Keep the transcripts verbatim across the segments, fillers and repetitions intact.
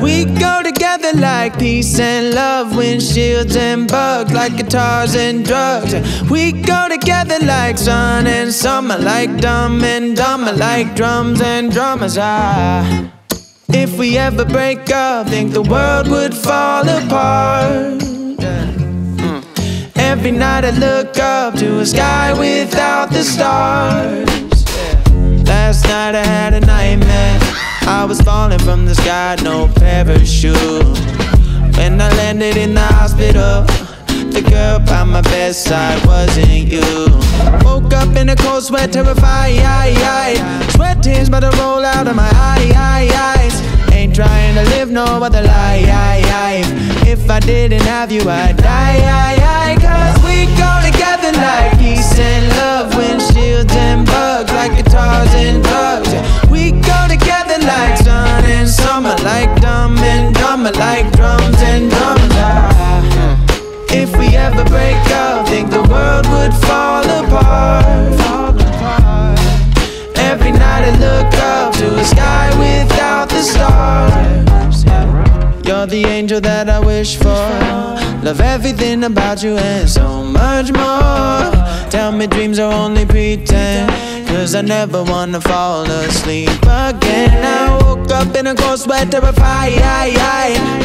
We go together like peace and love, windshields and bugs, like guitars and drugs. We go together like sun and summer, like dumb and dumber, like drums and drummers. Ah, if we ever break up, think the world would fall apart. Every night I look up to a sky without the stars. Last night I had a nightmare, I was falling from the sky, no parachute. When I landed in the hospital, the girl by my bedside wasn't you. Woke up in a cold sweat, terrified, sweat tears about to roll out of my eyes. Ain't trying to live no other life. If I didn't have you, I'd die. Cause we go together like peace and love, windshields and bugs, like guitars and drugs. We go together like sun and summer, like dumb and dumber, like drums and drums. If we ever break up, think the world would fall apart. Every night I look up to a sky without the stars. You're the angel that I wish for. Love everything about you and so much more. Tell me dreams are only pretend, cause I never wanna fall asleep again. I woke up in a cold sweat, terrified,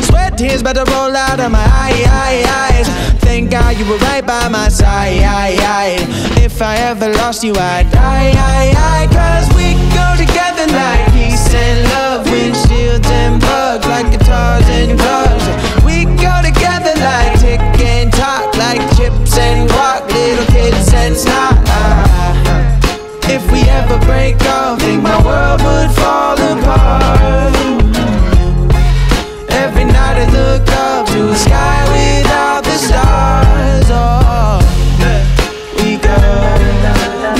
sweat tears about to roll out of my eyes. Thank God you were right by my side. If I ever lost you, I'd die. Cause we go together like peace and love, windshields and bugs, like guitars and drugs. We go together like tick and tock, like chips and guac, little kids and snot. If we ever break up, think my world would fall apart. Every night I look up to a sky without the stars. Oh, we go,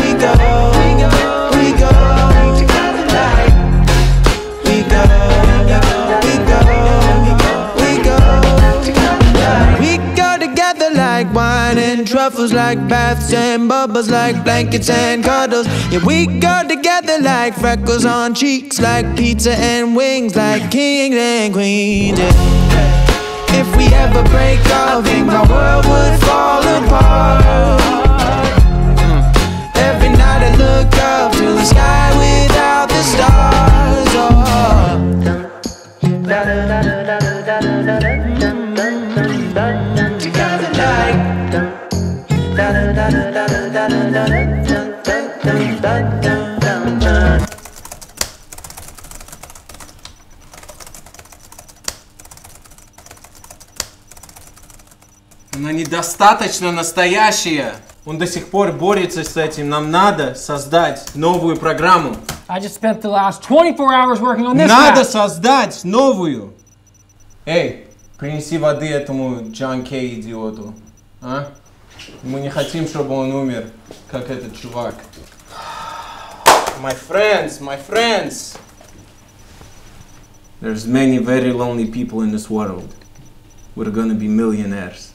we go, we go, we go, we go, we go, we go, we go together like wine and truffles, like baths and bubbles, like blankets and cuddles. Yeah, we go together like freckles on cheeks, like pizza and wings, like kings and queens. Yeah. If we ever break up, I think my world would fall apart. Every night I look up to the sky without the stars. Oh. Together like. Dun, dun, dun, dun, dun. Она недостаточно настоящая. Он до сих пор борется с этим. Нам надо создать новую программу. I just spent the last twenty-four hours working on this. Надо создать новую. Эй, принеси воды этому Джон Кей идиоту, а? Мы не хотим, чтобы он умер, как этот чувак. My friends, my friends. There's many very lonely people in this world. We're gonna be millionaires.